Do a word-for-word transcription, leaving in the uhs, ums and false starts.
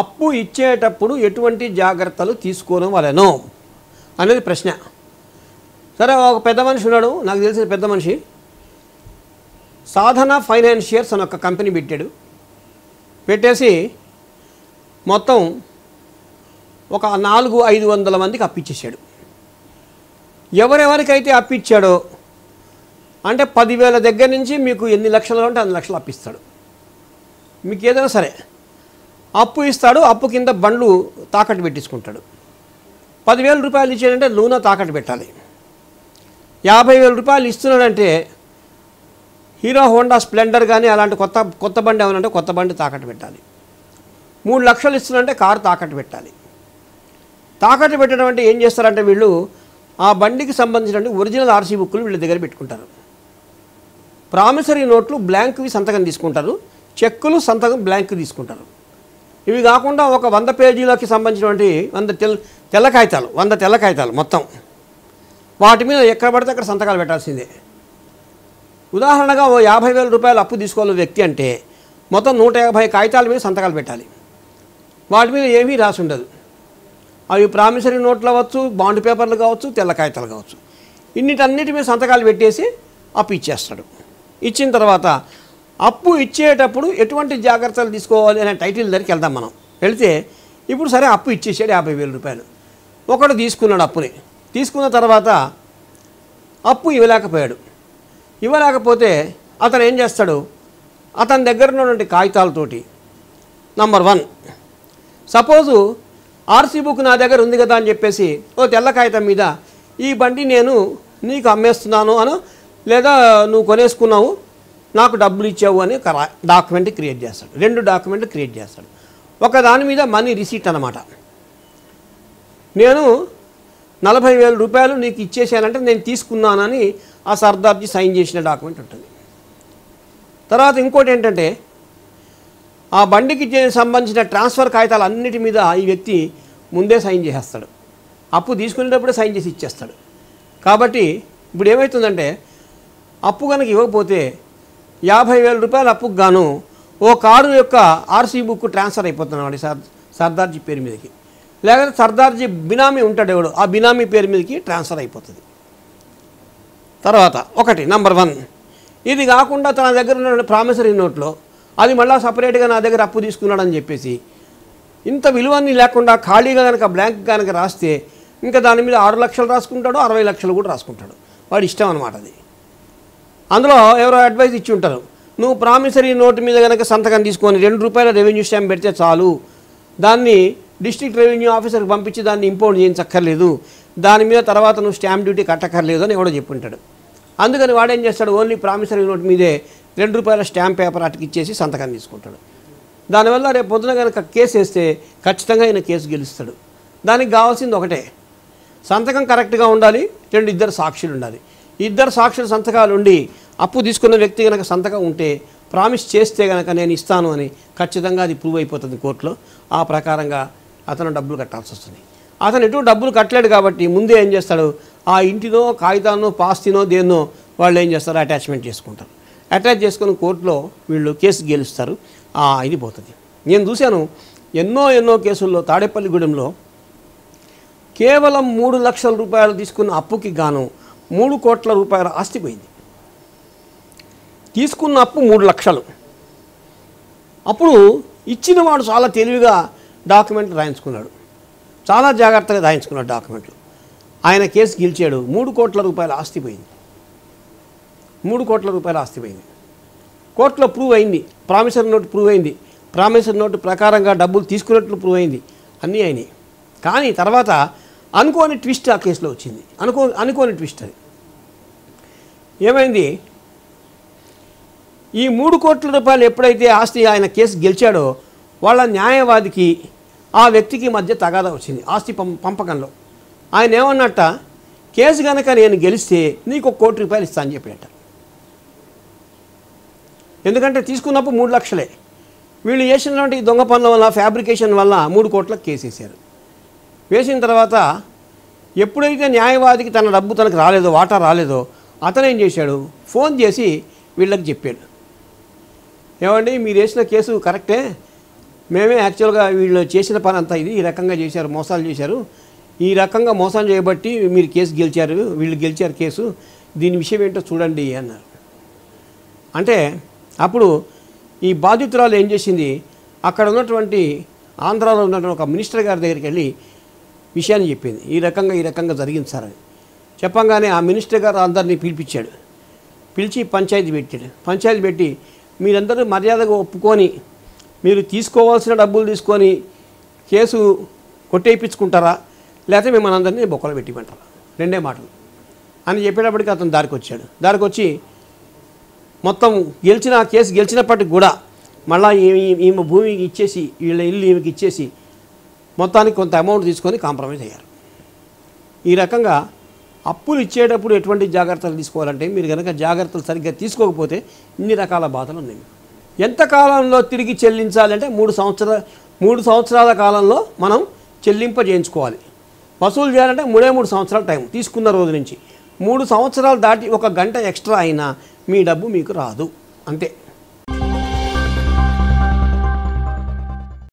అప్పు ఇచ్చేటప్పుడు ఎటువంటి జాగర్తలు తీసుకోవాలనో అనేది ప్రశ్న. సరే ఒక పెద్ద మనిషి ఉన్నాడు, నాకు తెలిసిన పెద్ద మనిషి, సాధన ఫైనాన్షియర్స్ అనే ఒక కంపెనీ పెట్టాడు. పెట్టేసి మొత్తం ఒక నాలుగు ఐదు వందల మందికి అప్పిచ్చేశాడు. ఎవరెవరికైతే అప్పిచ్చాడో అంటే పదివేల దగ్గర నుంచి మీకు ఎన్ని లక్షలు అంటే అన్ని లక్షలు అప్పిస్తాడు. మీకు ఏదైనా సరే అప్పు ఇస్తాడు. అప్పు కింద బండ్లు తాకట్టు పెట్టించుకుంటాడు. పదివేల రూపాయలు ఇచ్చాడంటే లూనా తాకట్టు పెట్టాలి. యాభై వేల రూపాయలు ఇస్తున్నాడంటే హీరో హోండా స్ప్లెండర్ కానీ అలాంటి కొత్త కొత్త బండి ఏమనంటే కొత్త బండి తాకట్టు పెట్టాలి. మూడు లక్షలు ఇస్తున్నాడంటే కారు తాకట్టు పెట్టాలి. తాకట్టు పెట్టడం అంటే ఏం చేస్తారంటే వీళ్ళు ఆ బండికి సంబంధించిన ఒరిజినల్ ఆర్సీ బుక్కులు వీళ్ళ దగ్గర పెట్టుకుంటారు. ప్రామిసరీ నోట్లు బ్లాంక్వి సంతకం తీసుకుంటారు. చెక్కులు సంతకం బ్లాంక్ తీసుకుంటారు. ఇవి కాకుండా ఒక వంద పేజీలకి సంబంధించినటువంటి వంద తెల్ తెల్ల కాగితాలు వంద తెల్ల కాగితాలు మొత్తం వాటి మీద ఎక్కడ పడితే అక్కడ సంతకాలు పెట్టాల్సిందే. ఉదాహరణగా ఓ యాభై వేల రూపాయలు అప్పు తీసుకోవాలి వ్యక్తి అంటే మొత్తం నూట యాభై కాగితాల మీద సంతకాలు పెట్టాలి. వాటి మీద ఏమీ రాసి ఉండదు. అవి ప్రామిసరీ నోట్లు అవ్వచ్చు, బాండ్ పేపర్లు కావచ్చు, తెల్ల కాగితాలు కావచ్చు. ఇన్నిటన్నిటి మీద సంతకాలు పెట్టేసి అప్పు ఇచ్చేస్తాడు. ఇచ్చిన తర్వాత అప్పు ఇచ్చేటప్పుడు ఎటువంటి జాగ్రత్తలు తీసుకోవాలి అనే టైటిల్ దగ్గరికి వెళ్దాం మనం. వెళితే ఇప్పుడు సరే అప్పు ఇచ్చేసాడు యాభై వేల రూపాయలు. ఒకడు తీసుకున్నాడు అప్పుని. తీసుకున్న తర్వాత అప్పు ఇవ్వలేకపోయాడు. ఇవ్వలేకపోతే అతను ఏం చేస్తాడు, అతని దగ్గర ఉన్నటువంటి కాగితాలతోటి number one suppose RC book నా దగ్గర ఉంది కదా అని చెప్పేసి ఓ తెల్ల కాగితం మీద ఈ బండి నేను నీకు అమ్మేస్తున్నాను అను, లేదా నువ్వు కొనేసుకున్నావు నాకు డబ్బులు ఇచ్చావు అని ఒక డాక్యుమెంట్ క్రియేట్ చేస్తాడు. రెండు డాక్యుమెంట్లు క్రియేట్ చేస్తాడు. ఒక దాని మీద మనీ రిసీట్ అన్నమాట. నేను నలభై వేల రూపాయలు నీకు ఇచ్చేసానంటే నేను తీసుకున్నానని ఆ సర్దార్జీ సైన్ చేసిన డాక్యుమెంట్ ఉంటుంది. తర్వాత ఇంకోటి ఏంటంటే ఆ బండికి సంబంధించిన ట్రాన్స్ఫర్ కాగితాలు అన్నిటి మీద ఈ వ్యక్తి ముందే సైన్ చేసేస్తాడు. అప్పు తీసుకునేటప్పుడే సైన్ చేసి ఇచ్చేస్తాడు. కాబట్టి ఇప్పుడు ఏమవుతుందంటే అప్పు కనుక ఇవ్వకపోతే యాభై వేల రూపాయల అప్పుకు గాను ఓ కారు యొక్క ఆర్సీ బుక్ ట్రాన్స్ఫర్ అయిపోతున్నాడు సర్ సర్దార్జీ పేరు మీదకి, లేకపోతే సర్దార్జీ బినామీ ఉంటాడు ఎవడు ఆ బినామీ పేరు మీదకి ట్రాన్స్ఫర్ అయిపోతుంది. తర్వాత ఒకటి నంబర్ వన్ ఇది కాకుండా తన దగ్గర ఉన్న ప్రామిసరీ నోట్లో అది మళ్ళీ సపరేట్గా నా దగ్గర అప్పు తీసుకున్నాడని చెప్పేసి ఇంత విలువన్నీ లేకుండా ఖాళీగా కనుక బ్లాంక్ కనుక రాస్తే ఇంకా దాని మీద ఆరు లక్షలు రాసుకుంటాడు, అరవై లక్షలు కూడా రాసుకుంటాడు. వాడి ఇష్టం అనమాట అది. అందులో ఎవరో అడ్వైస్ ఇచ్చి ఉంటారు, నువ్వు ప్రామిసరీ నోటు మీద కనుక సంతకం తీసుకొని రెండు రూపాయల రెవెన్యూ స్టాంప్ పెడితే చాలు, దాన్ని డిస్ట్రిక్ట్ రెవెన్యూ ఆఫీసర్కి పంపించి దాన్ని ఇంపోర్ట్ చేయించక్కర్లేదు, దాని మీద తర్వాత నువ్వు స్టాంప్ డ్యూటీ కట్టక్కర్లేదు అని ఎవడో చెప్పుంటాడు. అందుకని వాడేం చేస్తాడు, ఓన్లీ ప్రామిసరీ నోటు మీదే రెండు రూపాయల స్టాంప్ పేపర్ అటకిచ్చేసి సంతకం తీసుకుంటాడు. దానివల్ల రేపు పొద్దున కనుక కేసు వేస్తే ఖచ్చితంగా ఆయన కేసు గెలుస్తాడు. దానికి కావాల్సింది ఒకటే, సంతకం కరెక్ట్గా ఉండాలి, రెండు ఇద్దరు సాక్షులు ఉండాలి. ఇద్దరు సాక్షుల సంతకాలు ఉండి అప్పు తీసుకున్న వ్యక్తి కనుక సంతకం ఉంటే ప్రామిస్ చేస్తే కనుక నేను ఇస్తాను అని ఖచ్చితంగా అది ప్రూవ్ అయిపోతుంది కోర్టులో. ఆ ప్రకారంగా అతను డబ్బులు కట్టాల్సి వస్తుంది. అతను ఎటు డబ్బులు కట్టలేడు కాబట్టి ముందే ఏం చేస్తాడు, ఆ ఇంటినో కాగితానో పాస్తినో దేన్నో వాళ్ళు ఏం చేస్తారు అటాచ్మెంట్ చేసుకుంటారు. అటాచ్ చేసుకుని కోర్టులో వీళ్ళు కేసు గెలుస్తారు. ఇది పోతుంది. నేను చూశాను ఎన్నో ఎన్నో కేసుల్లో తాడేపల్లిగూడెంలో కేవలం మూడు లక్షల రూపాయలు తీసుకున్న అప్పుకి గాను మూడు కోట్ల రూపాయల ఆస్తి పోయింది. తీసుకున్న అప్పు మూడు లక్షలు. అప్పుడు ఇచ్చిన వాడు చాలా తెలివిగా డాక్యుమెంట్లు రాయించుకున్నాడు, చాలా జాగ్రత్తగా రాయించుకున్నాడు డాక్యుమెంట్లు. ఆయన కేసు గెలిచాడు. మూడు కోట్ల రూపాయల ఆస్తి పోయింది. మూడు కోట్ల రూపాయల ఆస్తి పోయింది. కోర్టులో ప్రూవ్ అయింది, ప్రామిసరీ నోటు ప్రూవ్ అయింది, ప్రామిసరీ నోటు ప్రకారంగా డబ్బులు తీసుకున్నట్లు ప్రూవ్ అయింది, అన్నీ అయినాయి. కానీ తర్వాత అనుకోని ట్విస్ట్ ఆ కేసులో వచ్చింది. అనుకో అనుకోని ట్విస్ట్ అది ఏమైంది, ఈ మూడు కోట్ల రూపాయలు ఎప్పుడైతే ఆస్తి ఆయన కేసు గెలిచాడో వాళ్ళ న్యాయవాదికి ఆ వ్యక్తికి మధ్య తగాదా వచ్చింది ఆస్తి పంపకంలో. ఆయన ఏమన్నట్ట, కేసు కనుక నేను గెలిస్తే నీకు ఒక కోటి రూపాయలు ఇస్తా అని చెప్పినట్ట. ఎందుకంటే తీసుకున్నప్పుడు మూడు లక్షలే, వీళ్ళు చేసినటువంటి దొంగ పనుల వల్ల ఫ్యాబ్రికేషన్ వల్ల మూడు కోట్లకు కేసు వేసారు. వేసిన తర్వాత ఎప్పుడైతే న్యాయవాదికి తన డబ్బు తనకు రాలేదో, వాటా రాలేదో, అతను ఏం చేశాడు, ఫోన్ చేసి వీళ్ళకి చెప్పాడు, ఏమండి మీరు వేసిన కేసు కరెక్టే, మేమే యాక్చువల్గా వీళ్ళు చేసిన పని అంతా ఇది ఈ రకంగా చేశారు మోసాలు చేశారు ఈ రకంగా మోసాలు చేయబట్టి మీరు కేసు గెలిచారు వీళ్ళు గెలిచారు కేసు దీని విషయం ఏంటో చూడండి అన్నారు అంటే అప్పుడు ఈ బాధితురాలు ఏం చేసింది అక్కడ ఉన్నటువంటి ఆంధ్రాలో ఉన్నటువంటి ఒక మినిస్టర్ గారి దగ్గరికి వెళ్ళి విషయాన్ని చెప్పింది ఈ రకంగా ఈ రకంగా జరిగింది సార్ అని చెప్పంగానే ఆ మినిస్టర్ గారు అందరినీ పిలిపించాడు పిలిచి పంచాయతీ పెట్టాడు పంచాయతీ పెట్టి మీరందరూ మర్యాదగా ఒప్పుకొని మీరు తీసుకోవాల్సిన డబ్బులు తీసుకొని కేసు కొట్టేయించుకుంటారా లేకపోతే మిమ్మల్ని అందరినీ బొక్కలు పెట్టిమంటారా రెండే మాటలు అని చెప్పేటప్పటికి అతను దారికి వచ్చాడు దారికి వచ్చి మొత్తం గెలిచిన కేసు గెలిచినప్పటికి కూడా మళ్ళీ ఈమె భూమికి ఇచ్చేసి వీళ్ళ ఇల్లు ఈమెకి ఇచ్చేసి మొత్తానికి కొంత అమౌంట్ తీసుకొని కాంప్రమైజ్ అయ్యారు ఈ రకంగా అప్పులు ఇచ్చేటప్పుడు ఎటువంటి జాగ్రత్తలు తీసుకోవాలంటే మీరు కనుక జాగ్రత్తలు సరిగ్గా తీసుకోకపోతే ఇన్ని రకాల బాధలు ఉన్నాయి ఎంతకాలంలో తిరిగి చెల్లించాలంటే మూడు సంవత్సరాల మూడు సంవత్సరాల కాలంలో మనం చెల్లింప చేయించుకోవాలి వసూలు చేయాలంటే మూడే మూడు సంవత్సరాల టైం తీసుకున్న రోజు నుంచి మూడు సంవత్సరాలు దాటి ఒక గంట ఎక్స్ట్రా అయినా మీ డబ్బు మీకు రాదు అంతే.